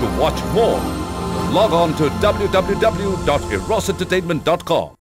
To watch more, log on to www.erosentertainment.com.